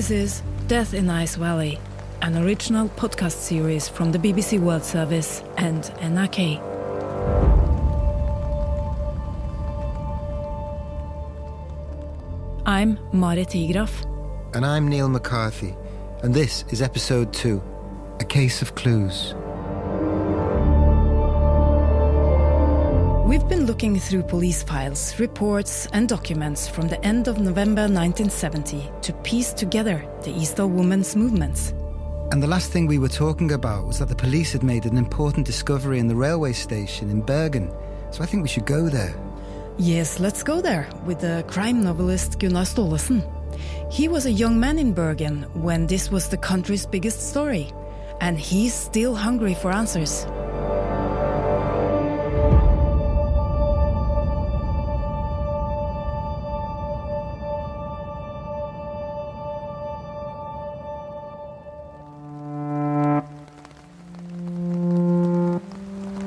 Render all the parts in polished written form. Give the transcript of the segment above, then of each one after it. This is Death in Ice Valley, an original podcast series from the BBC World Service and NRK. I'm Marit Higraff. And I'm Neil McCarthy. And this is episode 2, A Case of Clues. We've been looking through police files, reports and documents from the end of November 1970 to piece together the Isdal Woman's movements. And the last thing we were talking about was that the police had made an important discovery in the railway station in Bergen, so I think we should go there. Yes, let's go there with the crime novelist Gunnar Stålesen. He was a young man in Bergen when this was the country's biggest story, and he's still hungry for answers.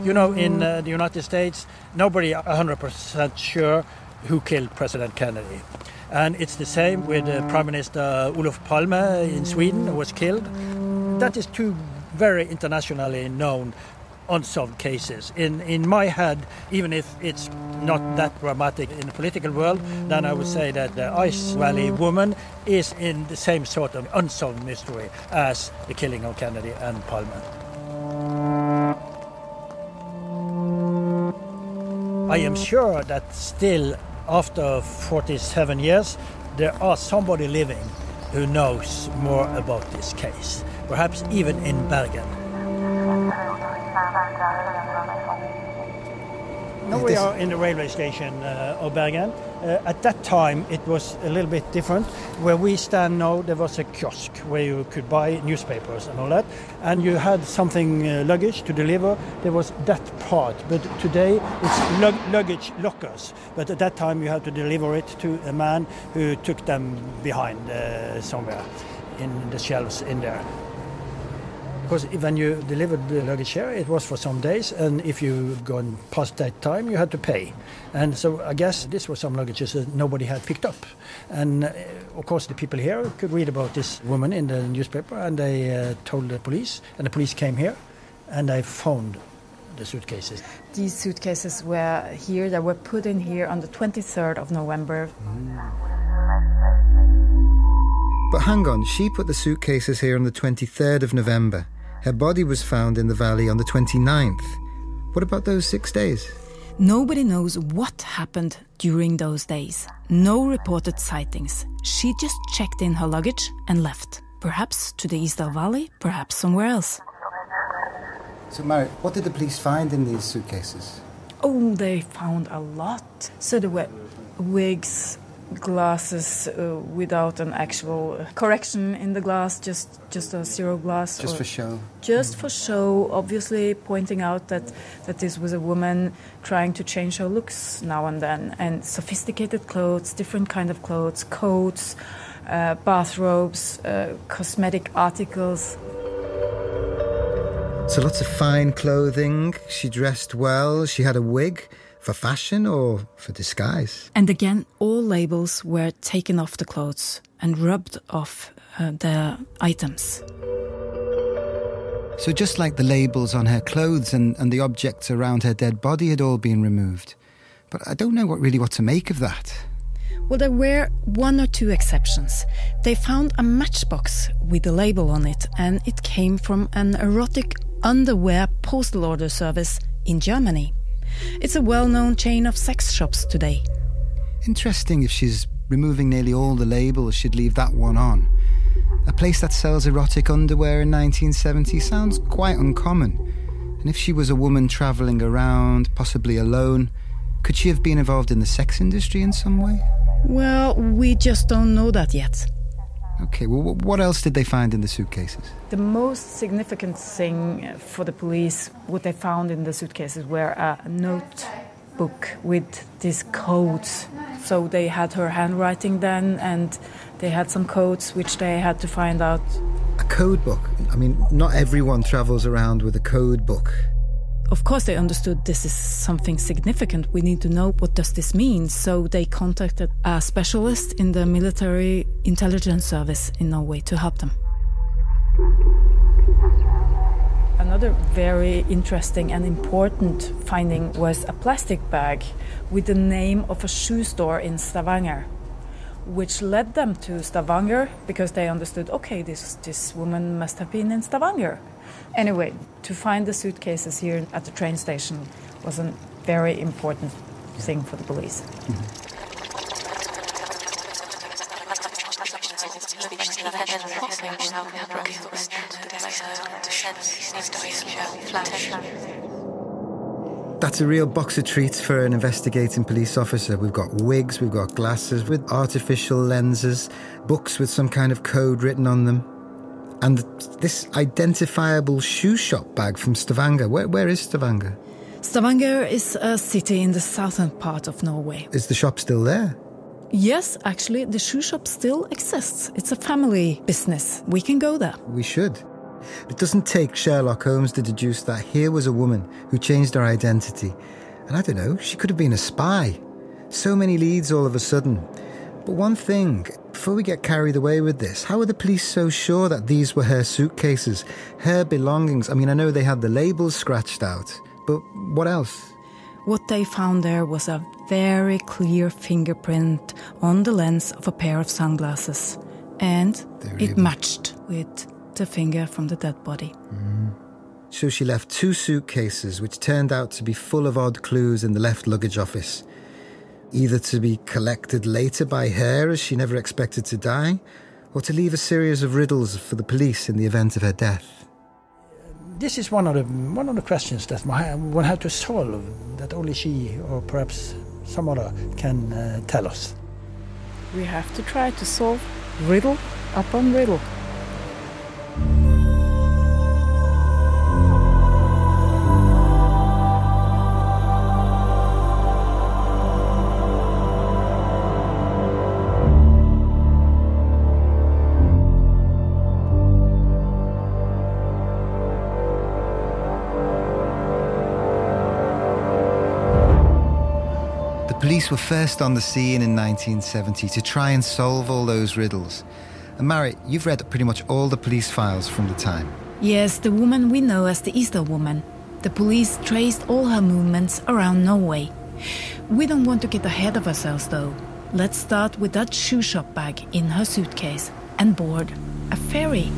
You know, in the United States, nobody 100% sure who killed President Kennedy. And it's the same with Prime Minister Ulf Palme in Sweden, who was killed. That is two very internationally known unsolved cases. In my head, even if it's not that dramatic in the political world, then I would say that the Ice Valley woman is in the same sort of unsolved mystery as the killing of Kennedy and Palme. I am sure that still, after 47 years, there are somebody living who knows more about this case, perhaps even in Bergen. Now we are in the railway station of Bergen. At that time it was a little bit different. Where we stand now, there was a kiosk where you could buy newspapers and all that, and you had something luggage to deliver. There was that part, but today it's luggage lockers. But at that time you had to deliver it to a man who took them behind somewhere in the shelves in there. Because when you delivered the luggage here, it was for some days, and if you gone past that time, you had to pay. And so I guess this was some luggages that nobody had picked up. And of course the people here could read about this woman in the newspaper, and they told the police, and the police came here, and they found the suitcases. These suitcases were here, they were put in here on the 23rd of November. But hang on, she put the suitcases here on the 23rd of November. Her body was found in the valley on the 29th. What about those 6 days? Nobody knows what happened during those days. No reported sightings. She just checked in her luggage and left. Perhaps to the Isdal Valley, perhaps somewhere else. So, Marit, what did the police find in these suitcases? Oh, they found a lot. So there were wigs, glasses without an actual correction in the glass, just a zero glass. Just for show. Just for show, obviously pointing out that this was a woman trying to change her looks now and then. And sophisticated clothes, different kind of clothes, coats, bathrobes, cosmetic articles. So lots of fine clothing, she dressed well, she had a wig. For fashion or for disguise. And again, all labels were taken off the clothes and rubbed off the items. So just like the labels on her clothes and the objects around her dead body had all been removed. But I don't know what to make of that. Well, there were one or two exceptions. They found a matchbox with the label on it, and it came from an erotic underwear postal order service in Germany. It's a well-known chain of sex shops today. Interesting if she's removing nearly all the labels, she'd leave that one on. A place that sells erotic underwear in 1970 sounds quite uncommon. And if she was a woman travelling around, possibly alone, could she have been involved in the sex industry in some way? Well, we just don't know that yet. Okay, well, what else did they find in the suitcases? The most significant thing for the police, what they found in the suitcases, were a notebook with these codes. So they had her handwriting then, and they had some codes which they had to find out. A code book? I mean, not everyone travels around with a code book. Of course they understood this is something significant. We need to know what does this mean. So they contacted a specialist in the military intelligence service in Norway to help them. Another very interesting and important finding was a plastic bag with the name of a shoe store in Stavanger, which led them to Stavanger because they understood, okay, this woman must have been in Stavanger. Anyway, to find the suitcases here at the train station was a very important thing for the police. Mm-hmm. That's a real box of treats for an investigating police officer. We've got wigs, we've got glasses with artificial lenses, books with some kind of code written on them. And this identifiable shoe shop bag from Stavanger. Where is Stavanger? Stavanger is a city in the southern part of Norway. Is the shop still there? Yes, actually, the shoe shop still exists. It's a family business. We can go there. We should. It doesn't take Sherlock Holmes to deduce that here was a woman who changed her identity. And I don't know, she could have been a spy. So many leads all of a sudden. But one thing, before we get carried away with this, how are the police so sure that these were her suitcases, her belongings? I mean, I know they had the labels scratched out, but what else? What they found there was a very clear fingerprint on the lens of a pair of sunglasses. And it matched with the finger from the dead body. Mm. So she left two suitcases, which turned out to be full of odd clues in the left luggage office. Either to be collected later by her, as she never expected to die, or to leave a series of riddles for the police in the event of her death. This is one of the questions that one had to solve, that only she or perhaps some other can tell us. We have to try to solve riddle upon riddle. Police were first on the scene in 1970 to try and solve all those riddles. And Marit, you've read pretty much all the police files from the time. Yes, the woman we know as the Isdal Woman. The police traced all her movements around Norway. We don't want to get ahead of ourselves, though. Let's start with that shoe shop bag in her suitcase and board a ferry.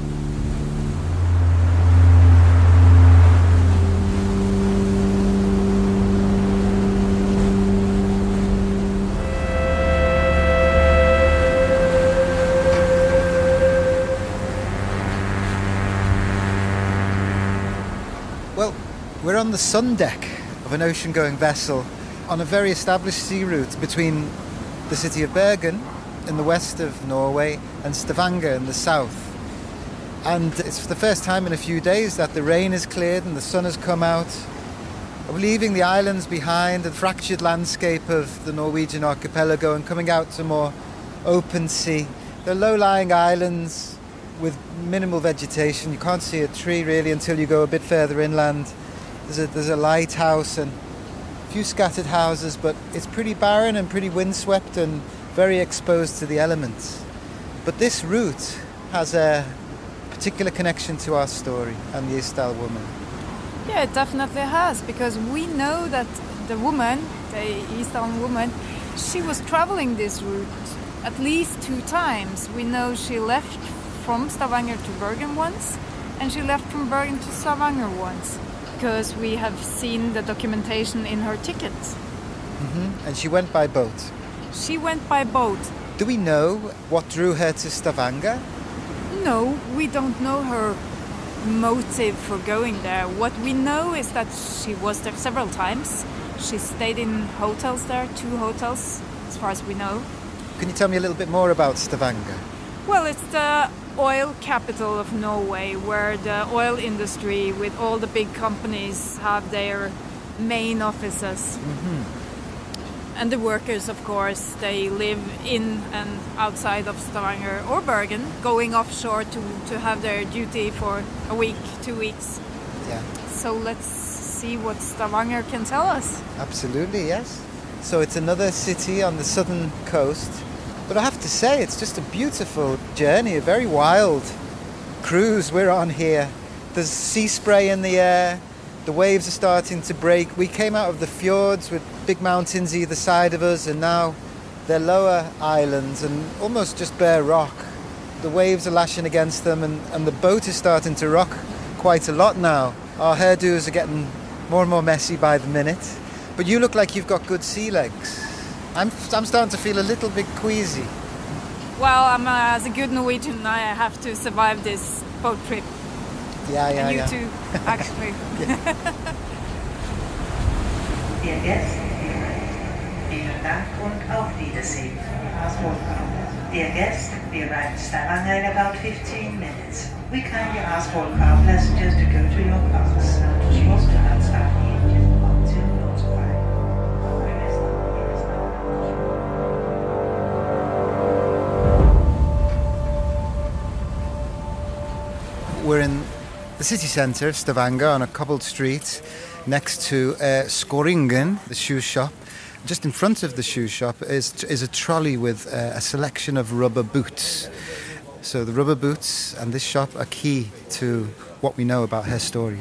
We're on the sun deck of an ocean-going vessel on a very established sea route between the city of Bergen in the west of Norway and Stavanger in the south. And it's for the first time in a few days that the rain has cleared and the sun has come out. We're leaving the islands behind, the fractured landscape of the Norwegian archipelago, and coming out to more open sea. They're low-lying islands with minimal vegetation. You can't see a tree really until you go a bit further inland. There's a lighthouse and a few scattered houses, but it's pretty barren and pretty windswept and very exposed to the elements. But this route has a particular connection to our story and the Isdal Woman. Yeah, it definitely has, because we know that the woman, the Isdal Woman, she was traveling this route at least 2 times. We know she left from Stavanger to Bergen once, and she left from Bergen to Stavanger once, because we have seen the documentation in her tickets. Mm-hmm. And she went by boat? She went by boat. Do we know what drew her to Stavanger? No, we don't know her motive for going there. What we know is that she was there several times. She stayed in hotels there, 2 hotels, as far as we know. Can you tell me a little bit more about Stavanger? Well, it's the oil capital of Norway, where the oil industry with all the big companies have their main offices. Mm-hmm. And the workers, of course, they live in and outside of Stavanger or Bergen, going offshore to have their duty for a week, 2 weeks. Yeah. So let's see what Stavanger can tell us. Absolutely, yes. So it's another city on the southern coast. But I have to say, it's just a beautiful journey, a very wild cruise we're on here. There's sea spray in the air, the waves are starting to break. We came out of the fjords with big mountains either side of us, and now they're lower islands and almost just bare rock. The waves are lashing against them, and the boat is starting to rock quite a lot now. Our hairdos are getting more and more messy by the minute. But you look like you've got good sea legs. I'm starting to feel a little bit queasy. Well, as a good Norwegian, I have to survive this boat trip. Yeah. And you too, actually. Dear guests, we arrived in Stavanger in about 15 minutes. We kindly ask all car passengers to go to your cars. We're in the city centre of Stavanger on a cobbled street next to Skoringen, the shoe shop. Just in front of the shoe shop is a trolley with a selection of rubber boots. So the rubber boots and this shop are key to what we know about her story.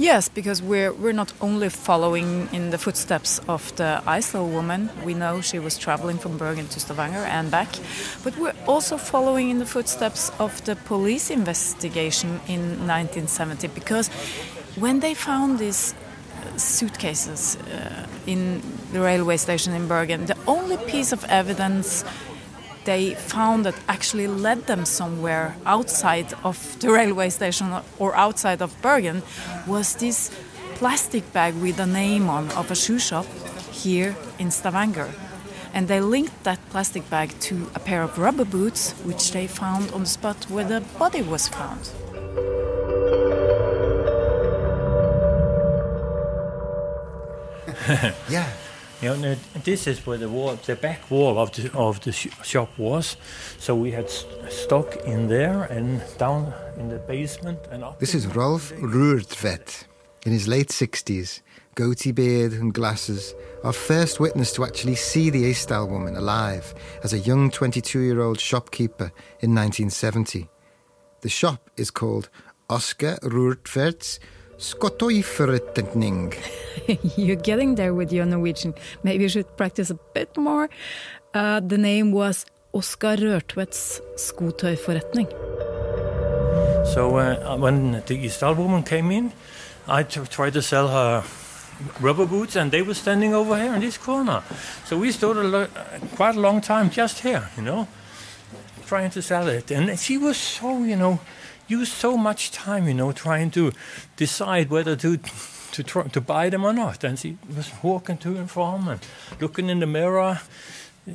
Yes, because we're not only following in the footsteps of the Isdal woman. We know she was traveling from Bergen to Stavanger and back, but we're also following in the footsteps of the police investigation in 1970, because when they found these suitcases in the railway station in Bergen, the only piece of evidence they found that actually led them somewhere outside of the railway station or outside of Bergen was this plastic bag with the name on of a shoe shop here in Stavanger. And they linked that plastic bag to a pair of rubber boots which they found on the spot where the body was found. Yeah. You know, this is where the back wall of the shop was, so we had stock in there and down in the basement. And up this is Rolf Rørtvets, in his late 60s, goatee beard and glasses, our first witness to actually see the Isdal woman alive as a young 22-year-old shopkeeper in 1970. The shop is called Oskar Rørtvets. You're getting there with your Norwegian. Maybe you should practice a bit more. The name was Oskar Rørtvets skotøyforretning. So when the Isdal woman came in, I tried to sell her rubber boots, and they were standing over here in this corner. So we stood quite a long time just here, you know, trying to sell it. And she was so, you know, used so much time, you know, trying to decide whether to buy them or not. And she was walking to and from and looking in the mirror.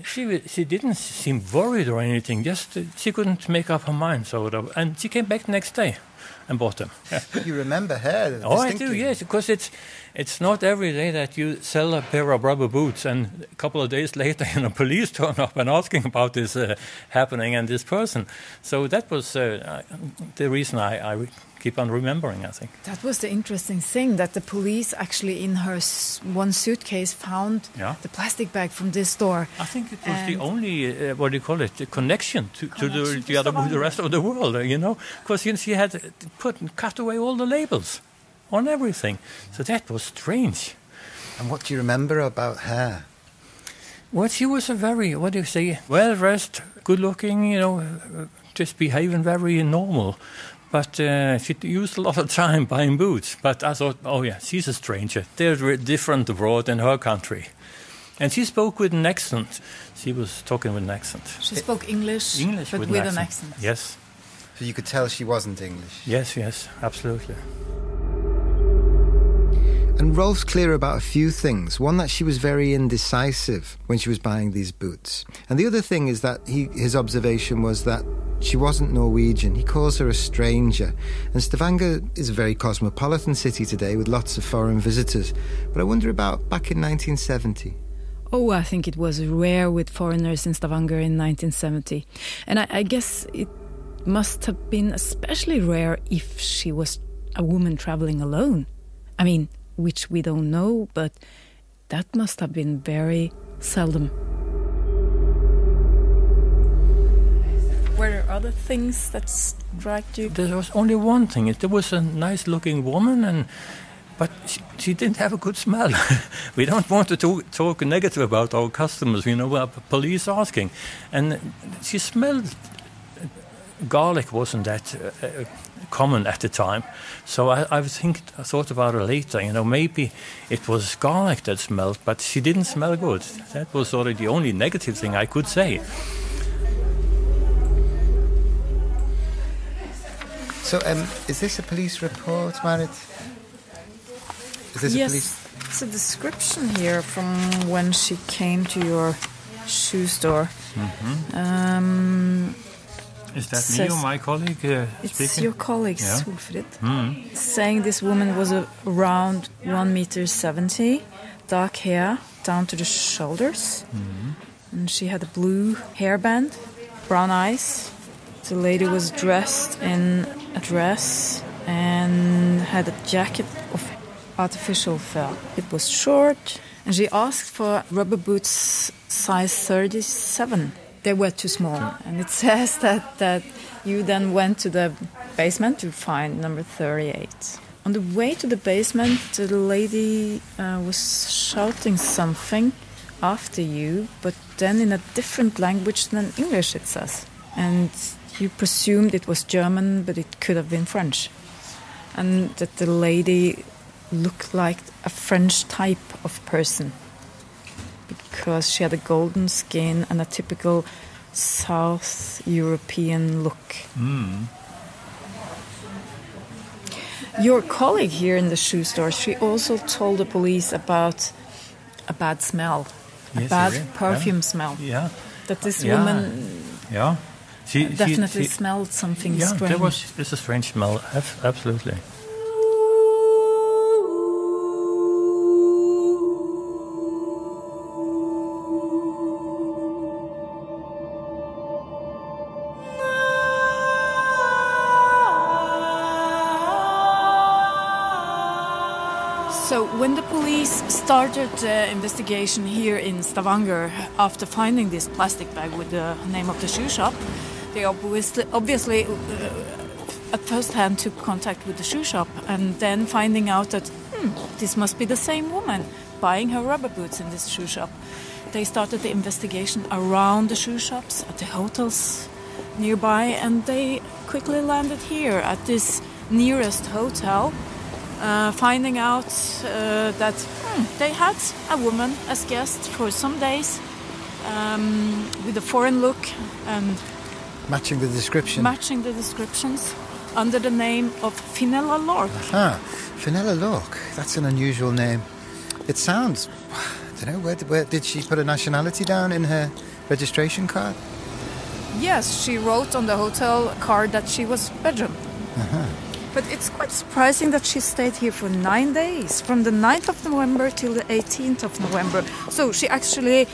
She didn't seem worried or anything. Just she couldn't make up her mind. And she came back the next day and bought them. You remember her? Oh, I do, yes, because it's not every day that you sell a pair of rubber boots and a couple of days later, you know, police turn up and asking about this happening and this person. So that was the reason I keep on remembering, I think. That was the interesting thing, that the police actually in her one suitcase found the plastic bag from this store. I think it was the only, the connection to the rest of the world, you know, because she had cut away all the labels on everything. So that was strange. And what do you remember about her? Well, she was a very, well-dressed, good-looking, you know, just behaving very normal. But she used a lot of time buying boots. But I thought, oh yeah, she's a stranger. They're different abroad in her country. And she spoke with an accent. She was talking with an accent. She spoke English but with an accent. Yes. So you could tell she wasn't English. Yes, absolutely. And Rolf's clear about a few things. One, that she was very indecisive when she was buying these boots. And the other thing is that his observation was that she wasn't Norwegian. He calls her a stranger. And Stavanger is a very cosmopolitan city today with lots of foreign visitors. But I wonder about back in 1970. Oh, I think it was rare with foreigners in Stavanger in 1970. And I guess it must have been especially rare if she was a woman traveling alone. I mean, which we don't know, but that must have been very seldom. Were there other things that struck you? There was only one thing. There was a nice-looking woman, but she didn't have a good smell. We don't want to talk negative about our customers, you know, we have police asking. And she smelled... Garlic wasn't that common at the time, so I thought about it later, you know, maybe it was garlic that smelled, but she didn't smell good. That was already the only negative thing I could say. So, is this a police report, Marit? Is this a police... It's a description here from when she came to your shoe store. Mm-hmm. Is that me or my colleague speaking? It's your colleague, yeah. Solfrid. Mm. Saying this woman was around 1.70 meters, dark hair down to the shoulders. Mm. And she had a blue hairband, brown eyes. The lady was dressed in a dress and had a jacket of artificial fur. It was short, and she asked for rubber boots size 37. They were too small, and it says that you then went to the basement to find number 38. On the way to the basement, the lady was shouting something after you, but then in a different language than English, it says. And you presumed it was German, but it could have been French. And that the lady looked like a French type of person, because she had a golden skin and a typical South European look. Mm. Your colleague here in the shoe store, she also told the police about a bad smell, yes, a bad perfume smell. Yeah. That this woman definitely smelled something strange. Yeah, it's a strange smell, absolutely. So when the police started the investigation here in Stavanger after finding this plastic bag with the name of the shoe shop, they obviously at first hand took contact with the shoe shop, and then finding out that this must be the same woman buying her rubber boots in this shoe shop. They started the investigation around the shoe shops, at the hotels nearby, and they quickly landed here at this nearest hotel. Finding out that they had a woman as guest for some days with a foreign look and matching the description. Matching the descriptions under the name of Fenella Lorck. Ah, Fenella Lorck. That's an unusual name. It sounds. I don't know. Where did she put a nationality down in her registration card? Yes, she wrote on the hotel card that she was Belgian. Uh-huh. But it's quite surprising that she stayed here for 9 days, from the 9th of November till the 18th of November. So she actually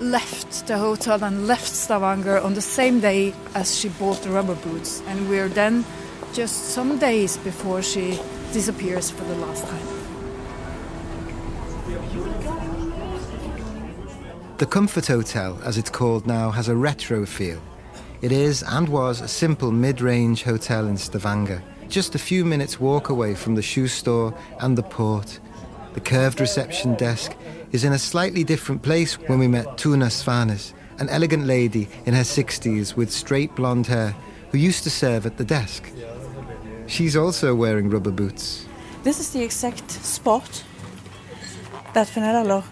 left the hotel and left Stavanger on the same day as she bought the rubber boots. And we're then just some days before she disappears for the last time. The Comfort Hotel, as it's called now, has a retro feel. It is and was a simple mid-range hotel in Stavanger. Just a few minutes walk away from the shoe store and the port. The curved reception desk is in a slightly different place when we met Tuna Svanes, an elegant lady in her 60s with straight blonde hair who used to serve at the desk. She's also wearing rubber boots. This is the exact spot that Fenella Lorck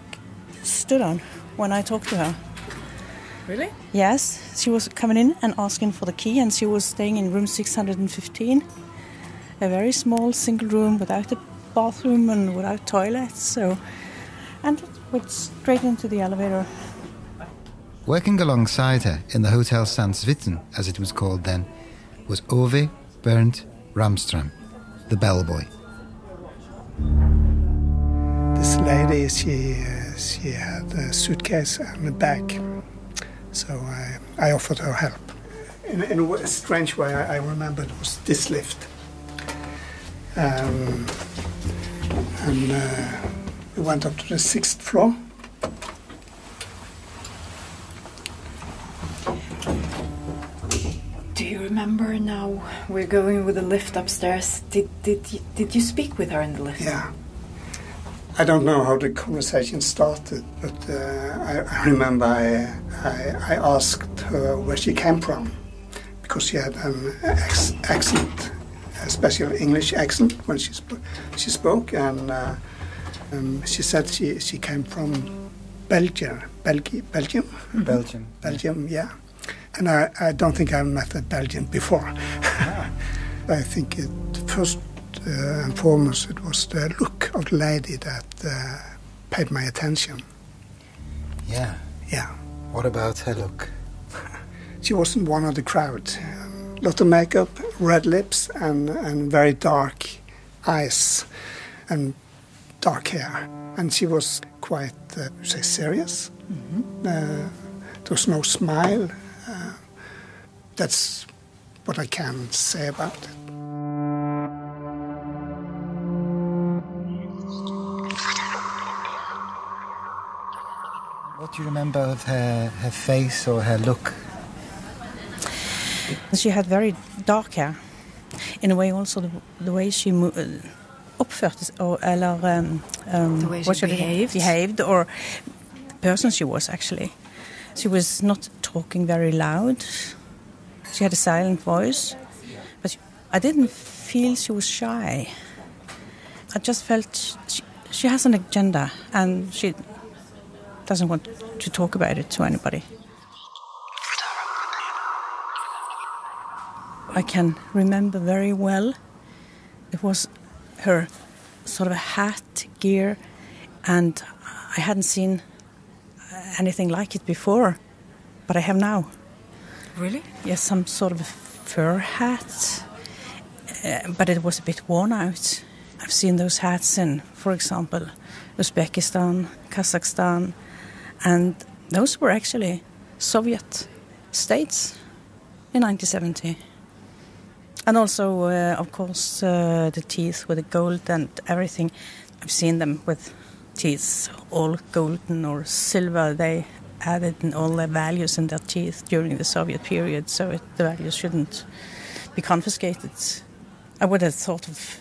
stood on when I talked to her. Really? Yes. She was coming in and asking for the key, and she was staying in room 615. A very small single room without a bathroom and without toilets, and it went straight into the elevator. Working alongside her in the Hotel Sanviten, as it was called then, was Ove Bernt Ramstrand, the bellboy. This lady, she had a suitcase and a bag, so I offered her help. In a strange way, I remember it was this lift. and we went up to the 6th floor. Do you remember now? We're going with the lift upstairs. Did you speak with her in the lift? Yeah. I don't know how the conversation started, but I remember I asked her where she came from, because she had an accent, a special English accent when she spoke, and she said she came from Belgium. Mm-hmm. Belgium, yeah. And I don't think I met a Belgian before. Yeah. I think it first. And foremost, it was the look of the lady that paid my attention. Yeah. Yeah. What about her look? She wasn't one of the crowd. Lot of makeup, red lips, and very dark eyes, and dark hair. And she was quite, serious. Mm-hmm. There was no smile. That's what I can say about it. What do you remember of her face or her look? She had very dark hair. In a way, also the way she behaved, or the person she was actually. She was not talking very loud. She had a silent voice, but I didn't feel she was shy. I just felt she has an agenda, and she doesn't want to talk about it to anybody. I can remember very well, it was her sort of a hat, gear, and I hadn't seen anything like it before, but I have now. Really? Yes, some sort of a fur hat, but it was a bit worn out. I've seen those hats in, for example, Uzbekistan, Kazakhstan, and those were actually Soviet states in 1970. And also, of course, the teeth with the gold and everything. I've seen them with teeth all golden or silver. They added in all their values in their teeth during the Soviet period, so the values shouldn't be confiscated. I would have thought of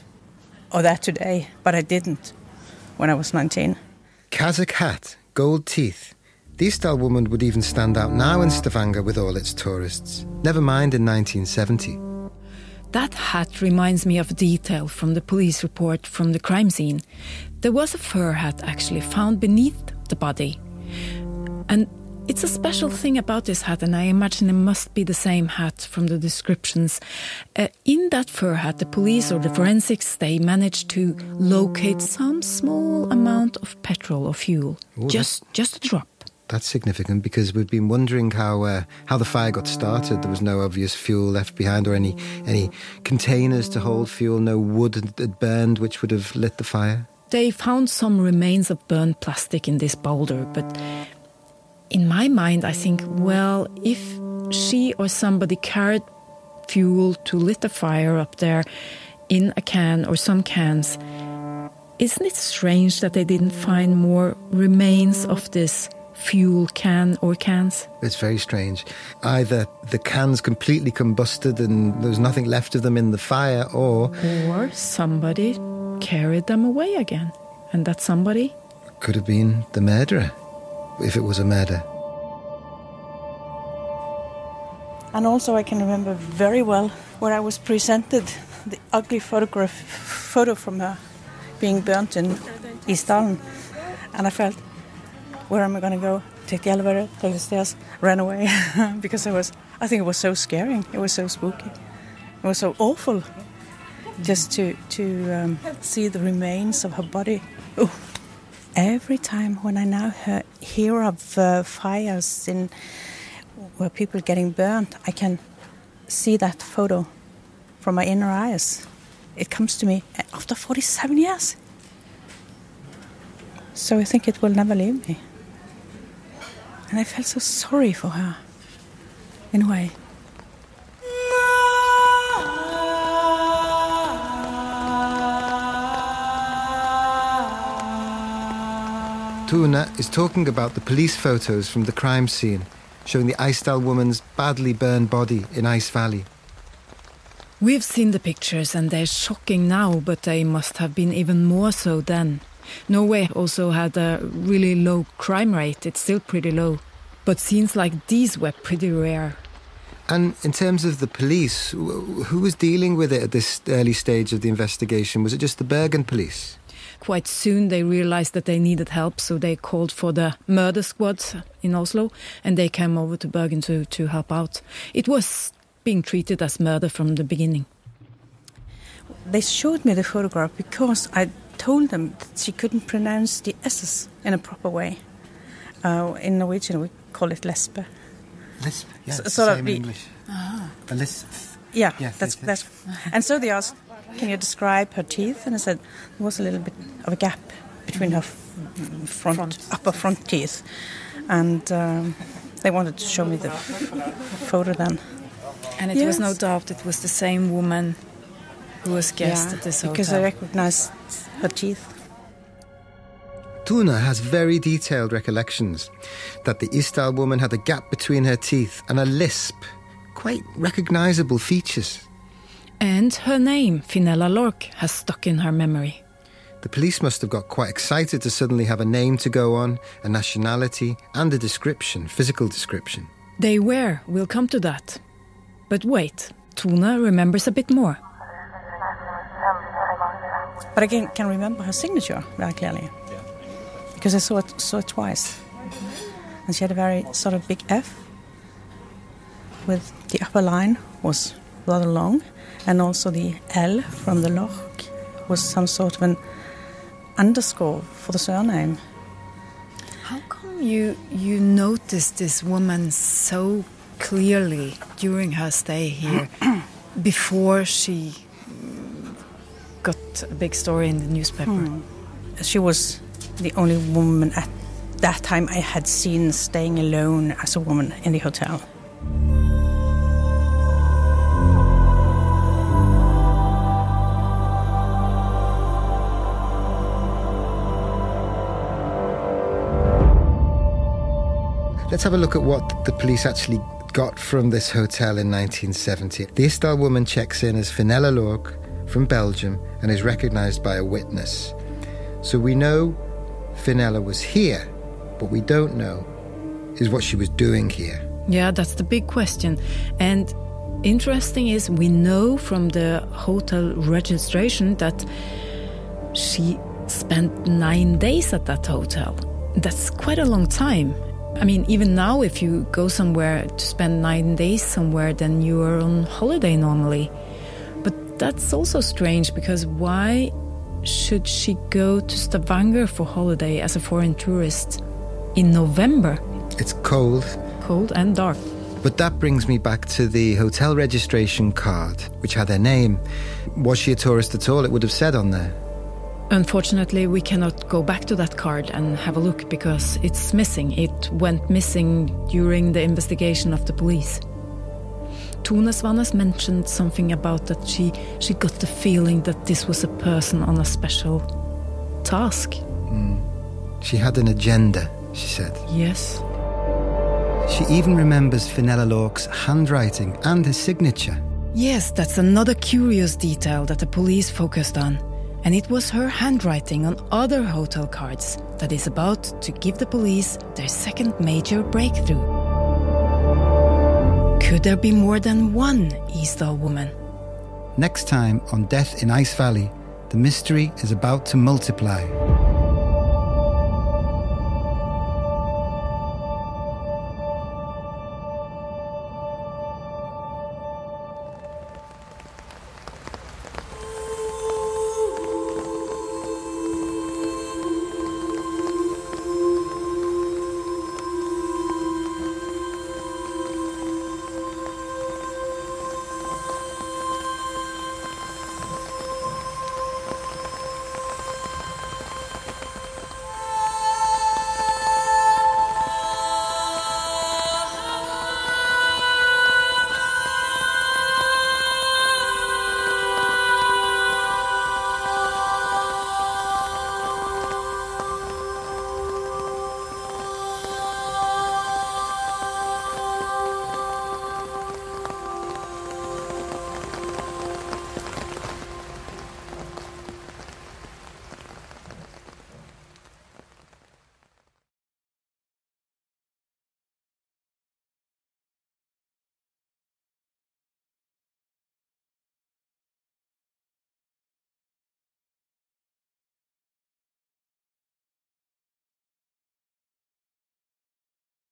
that today, but I didn't when I was 19. Kazakh hat. Gold teeth. The Isdal Woman would even stand out now in Stavanger with all its tourists. Never mind in 1970. That hat reminds me of a detail from the police report from the crime scene. There was a fur hat actually found beneath the body. And it's a special thing about this hat, and I imagine it must be the same hat from the descriptions. In that fur hat, the police or the forensics, they managed to locate some small amount of petrol or fuel. Ooh, just a drop. That's significant, because we've been wondering how the fire got started. There was no obvious fuel left behind, or any containers to hold fuel, no wood that burned which would have lit the fire. They found some remains of burned plastic in this boulder, but in my mind, I think, well, if she or somebody carried fuel to lit the fire up there in a can or some cans, isn't it strange that they didn't find more remains of this fuel can or cans? It's very strange. Either the cans completely combusted and there was nothing left of them in the fire, or somebody carried them away again. And that somebody could have been the murderer, if it was a murder. And also I can remember very well when I was presented the ugly photo from her being burnt in Isdalen, and I felt, where am I going to go? Take the elevator, take the stairs, ran away, because I think it was so scary, it was so spooky, it was so awful, just to see the remains of her body. Ooh. Every time when I now hear of fires where people are getting burned, I can see that photo from my inner eyes. It comes to me after 47 years. So I think it will never leave me. And I felt so sorry for her, in a way. Tuna is talking about the police photos from the crime scene, showing the Isdal woman's badly burned body in Ice Valley. We've seen the pictures and they're shocking now, but they must have been even more so then. Norway also had a really low crime rate, it's still pretty low. But scenes like these were pretty rare. And in terms of the police, who was dealing with it at this early stage of the investigation? Was it just the Bergen police? Quite soon they realized that they needed help, so they called for the murder squads in Oslo and they came over to Bergen to help out. It was being treated as murder from the beginning. They showed me the photograph because I told them that she couldn't pronounce the S's in a proper way. In Norwegian we call it lesbe. Lisp, yeah, same in English. A lisp. Yeah, yes, that's. And so they asked, can you describe her teeth? And I said, there was a little bit of a gap between her upper front teeth. And they wanted to show me the photo then. And it was no doubt it was the same woman who was guest at this hotel. Because I recognized her teeth. Tuna has very detailed recollections that the Isdal woman had a gap between her teeth and a lisp, quite recognisable features. And her name, Fenella Lorck, has stuck in her memory. The police must have got quite excited to suddenly have a name to go on, a nationality and a description, physical description. They were, we'll come to that. But wait, Tuna remembers a bit more. But I can remember her signature very clearly. Because I saw it twice. And she had a very sort of big F, with the upper line was rather long, and also the L from the Lorck was some sort of an underscore for the surname. How come you noticed this woman so clearly during her stay here, before she got a big story in the newspaper? She was the only woman at that time I had seen staying alone as a woman in the hotel. Let's have a look at what the police actually got from this hotel in 1970. The Isdal woman checks in as Fenella Lorck from Belgium and is recognised by a witness. So we know Fenella was here. What we don't know is what she was doing here. Yeah, that's the big question. And interesting is we know from the hotel registration that she spent 9 days at that hotel. That's quite a long time. I mean, even now, if you go somewhere to spend 9 days somewhere, then you are on holiday normally. But that's also strange, because why should she go to Stavanger for holiday as a foreign tourist in November? It's cold. Cold and dark. But that brings me back to the hotel registration card, which had her name. Was she a tourist at all? It would have said on there. Unfortunately, we cannot go back to that card and have a look, because it's missing. It went missing during the investigation of the police. Tuna Svanes mentioned something about that she got the feeling that this was a person on a special task. She had an agenda, she said. Yes. She even remembers Fenella Lorck's handwriting and her signature. Yes, that's another curious detail that the police focused on. And it was her handwriting on other hotel cards that is about to give the police their second major breakthrough. Could there be more than one Isdal woman? Next time on Death in Ice Valley, the mystery is about to multiply.